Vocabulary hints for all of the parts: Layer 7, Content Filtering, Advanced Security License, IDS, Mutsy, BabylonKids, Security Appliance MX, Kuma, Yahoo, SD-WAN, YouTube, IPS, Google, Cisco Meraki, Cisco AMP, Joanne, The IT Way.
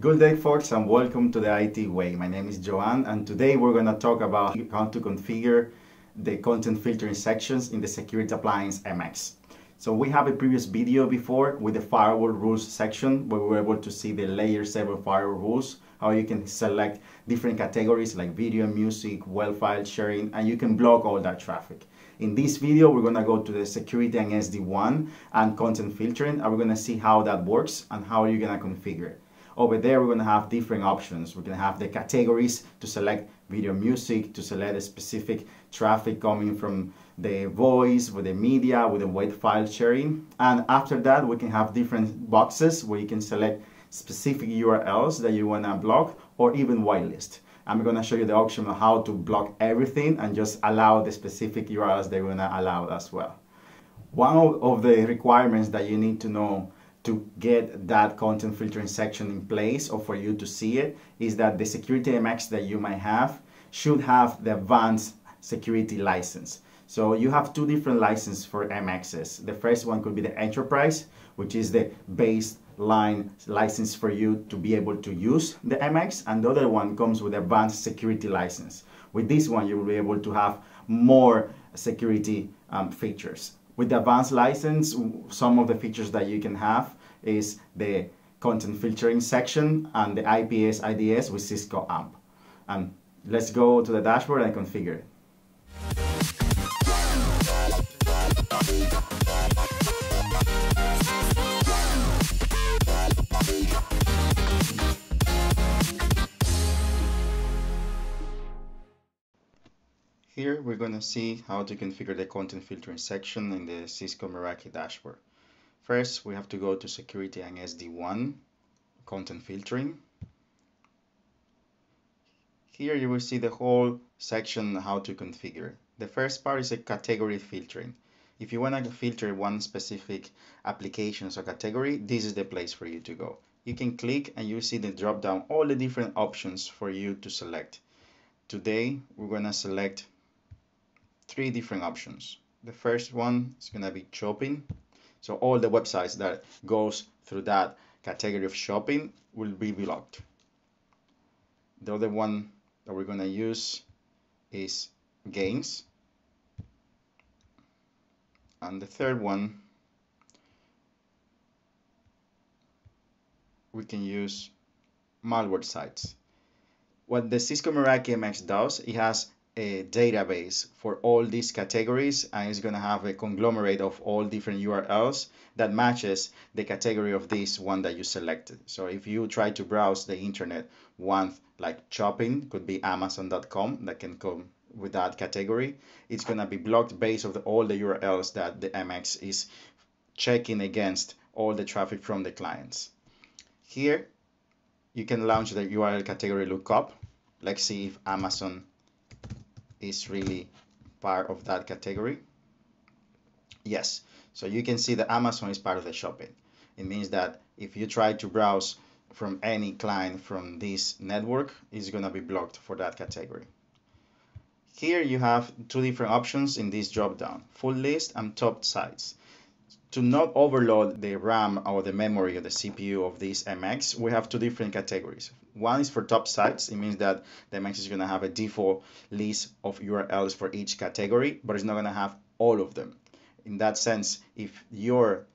Good day, folks, and welcome to the IT Way. My name is Joanne, and today we're going to talk about how to configure the content filtering sections in the Security Appliance MX. So we have a previous video before with the firewall rules section, where we were able to see the Layer 7 firewall rules, how you can select different categories like video, music, web file sharing, and you can block all that traffic. In this video, we're going to go to the security and SD-WAN and content filtering, and we're going to see how that works and how you're going to configure it. Over there, we're going to have different options. We're going to have the categories to select video, music, to select a specific traffic coming from the voice, with the media, with the web file sharing. And after that, we can have different boxes where you can select specific URLs that you want to block or even whitelist. I'm going to show you the option on how to block everything and just allow the specific URLs that you want to allow as well. One of the requirements that you need to know to get that content filtering section in place or for you to see it is that the security MX that you might have should have the Advanced Security License. So you have two different licenses for MXs. The first one could be the Enterprise, which is the baseline license for you to be able to use the MX, and the other one comes with Advanced Security License. With this one, you will be able to have more security features. With the Advanced License, some of the features that you can have is the content filtering section and the IPS, IDS with Cisco AMP. And let's go to the dashboard and configure it. Here we're going to see how to configure the content filtering section in the Cisco Meraki dashboard. First, we have to go to Security and SD-WAN, Content Filtering. Here you will see the whole section how to configure. The first part is a category filtering. If you want to filter one specific application or category, this is the place for you to go. You can click and you'll see the drop down all the different options for you to select. Today we're going to select three different options. The first one is going to be shopping. So all the websites that goes through that category of shopping will be blocked. The other one that we're going to use is games. And the third one, we can use malware sites. What the Cisco Meraki MX does, it has a database for all these categories, and it's going to have a conglomerate of all different URLs that matches the category of this one that you selected. So if you try to browse the internet, one like shopping could be amazon.com that can come with that category. It's going to be blocked based on all the URLs that the MX is checking against all the traffic from the clients. Here you can launch the URL category lookup. Let's see if Amazon is really part of that category. Yes, so you can see that Amazon is part of the shopping. It means that if you try to browse from any client from this network, it's going to be blocked for that category. Here you have two different options in this drop-down, full list and top sites. To not overload the RAM or the memory or the CPU of this MX, we have two different categories. One is for top sites. It means that the MX is going to have a default list of URLs for each category, but it's not going to have all of them. In that sense, if your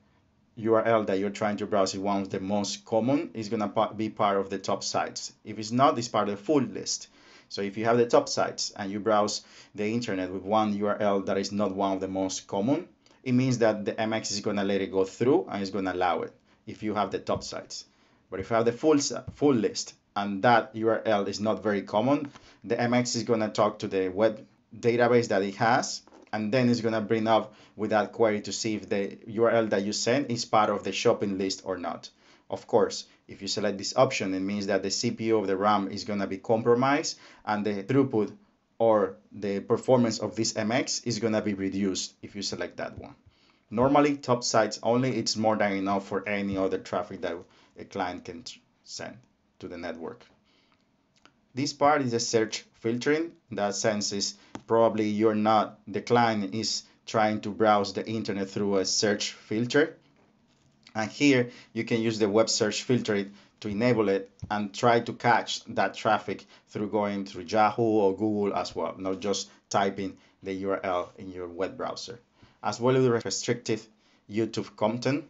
URL that you're trying to browse is one of the most common, it's going to be part of the top sites. If it's not, it's part of the full list. So if you have the top sites and you browse the internet with one URL that is not one of the most common, it means that the MX is going to let it go through and it's going to allow it if you have the top sites. But if you have the full list and that URL is not very common, the MX is going to talk to the web database that it has, and then it's going to bring up with that query to see if the URL that you send is part of the shopping list or not. Of course, if you select this option, it means that the CPU of the RAM is going to be compromised and the throughput or the performance of this MX is going to be reduced if you select that one. Normally, top sites only, it's more than enough for any other traffic that a client can send to the network. This part is a search filtering. In that sense, is probably the client is trying to browse the internet through a search filter. And here you can use the web search filter to enable it and try to catch that traffic through going through Yahoo or Google as well, not just typing the URL in your web browser. As well as the restrictive YouTube content,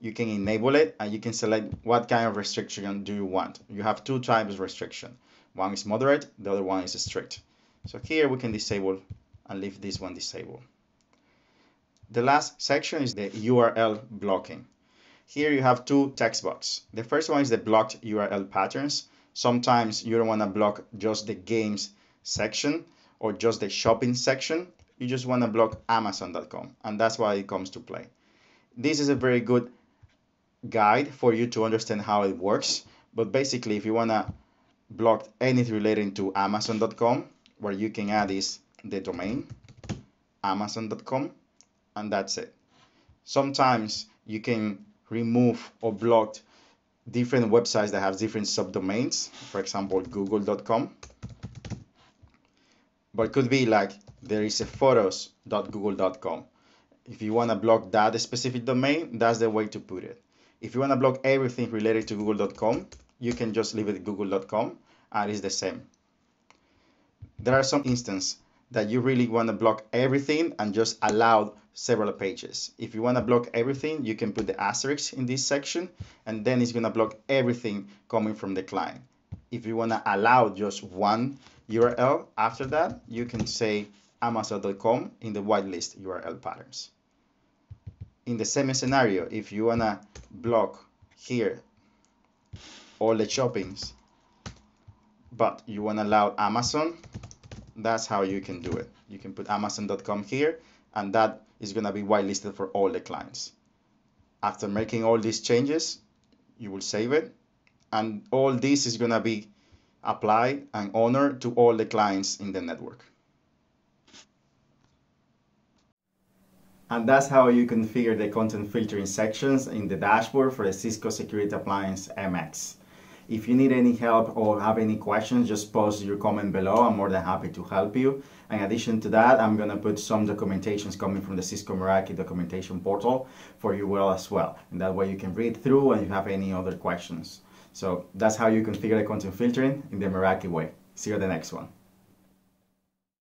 you can enable it and you can select what kind of restriction do you want. You have two types of restriction. One is moderate, the other one is strict. So here we can disable and leave this one disabled. The last section is the URL blocking. Here you have two text boxes. The first one is the blocked URL patterns. Sometimes you don't want to block just the games section or just the shopping section. You just want to block Amazon.com, and that's why it comes to play. This is a very good guide for you to understand how it works. But basically, if you want to block anything relating to Amazon.com, where you can add is the domain, Amazon.com, and that's it. Sometimes you can remove or block different websites that have different subdomains, for example, google.com. But it could be like there is a photos.google.com. If you want to block that specific domain, that's the way to put it. If you want to block everything related to google.com, you can just leave it google.com and it's the same. There are some instances that you really want to block everything and just allow several pages. If you want to block everything, you can put the asterisk in this section and then it's going to block everything coming from the client. If you want to allow just one URL after that, you can say Amazon.com in the whitelist URL patterns. In the same scenario, if you want to block here all the shoppings, but you want to allow Amazon, that's how you can do it. You can put Amazon.com here, and that is going to be whitelisted for all the clients. After making all these changes, you will save it, and all this is going to be applied and honored to all the clients in the network. And that's how you configure the content filtering sections in the dashboard for the Cisco Security Appliance MX. If you need any help or have any questions, just post your comment below. I'm more than happy to help you. In addition to that, I'm going to put some documentations coming from the Cisco Meraki documentation portal for you as well. And that way you can read through and if you have any other questions. So that's how you configure the content filtering in the Meraki way. See you at the next one.